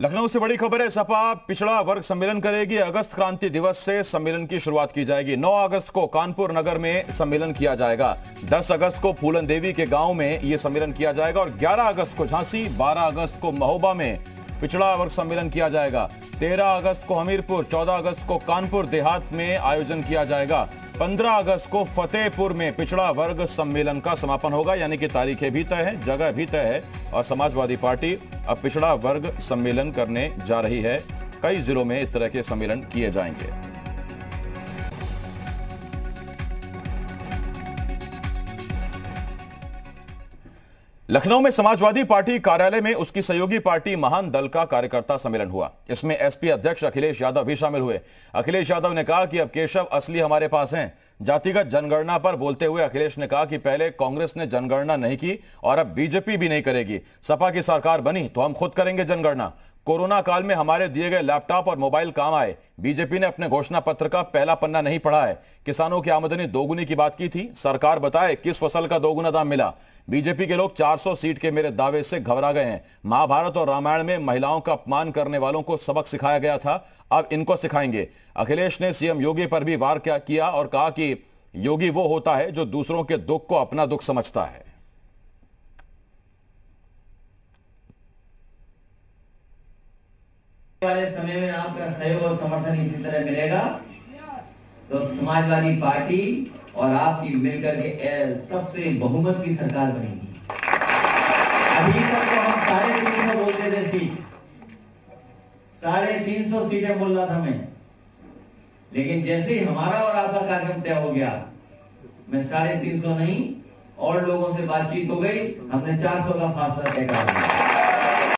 लखनऊ से बड़ी खबर है। सपा पिछड़ा वर्ग सम्मेलन करेगी। अगस्त क्रांति दिवस से सम्मेलन की शुरुआत की जाएगी। 9 अगस्त को कानपुर नगर में सम्मेलन किया जाएगा। 10 अगस्त को फूलन देवी के गांव में यह सम्मेलन किया जाएगा और 11 अगस्त को झांसी, 12 अगस्त को महोबा में पिछड़ा वर्ग सम्मेलन किया जाएगा। 13 अगस्त को हमीरपुर, 14 अगस्त को कानपुर देहात में आयोजन किया जाएगा। 15 अगस्त को फतेहपुर में पिछड़ा वर्ग सम्मेलन का समापन होगा। यानी कि तारीखें भी तय है, जगह भी तय है और समाजवादी पार्टी अब पिछड़ा वर्ग सम्मेलन करने जा रही है। कई जिलों में इस तरह के सम्मेलन किए जाएंगे। लखनऊ में समाजवादी पार्टी कार्यालय में उसकी सहयोगी पार्टी महान दल का कार्यकर्ता सम्मेलन हुआ। इसमें एसपी अध्यक्ष अखिलेश यादव भी शामिल हुए। अखिलेश यादव ने कहा कि अब केशव असली हमारे पास हैं। जातिगत जनगणना पर बोलते हुए अखिलेश ने कहा कि पहले कांग्रेस ने जनगणना नहीं की और अब बीजेपी भी नहीं करेगी। सपा की सरकार बनी तो हम खुद करेंगे जनगणना। कोरोना काल में हमारे दिए गए लैपटॉप और मोबाइल काम आए। बीजेपी ने अपने घोषणा पत्र का पहला पन्ना नहीं पढ़ा है। किसानों की आमदनी दोगुनी की बात की थी, सरकार बताए किस फसल का दोगुना दाम मिला। बीजेपी के लोग 400 सीट के मेरे दावे से घबरा गए हैं। महाभारत और रामायण में महिलाओं का अपमान करने वालों को सबक सिखाया गया था, अब इनको सिखाएंगे। अखिलेश ने सीएम योगी पर भी वार किया और कहा कि योगी वो होता है जो दूसरों के दुख को अपना दुख समझता है। वाले समय में आपका सहयोग और समर्थन इसी तरह मिलेगा तो समाजवादी पार्टी और आपकी मिलकर के सबसे बहुमत की सरकार बनेगी। अभी तक तो हम 350 बोलते थे सीट, 350 सीटें बोल रहा था मैं, लेकिन जैसे ही हमारा और आपका कार्यक्रम तय हो गया मैं 350 नहीं और लोगों से बातचीत हो गई, हमने 400 का फासला तय कर दिया।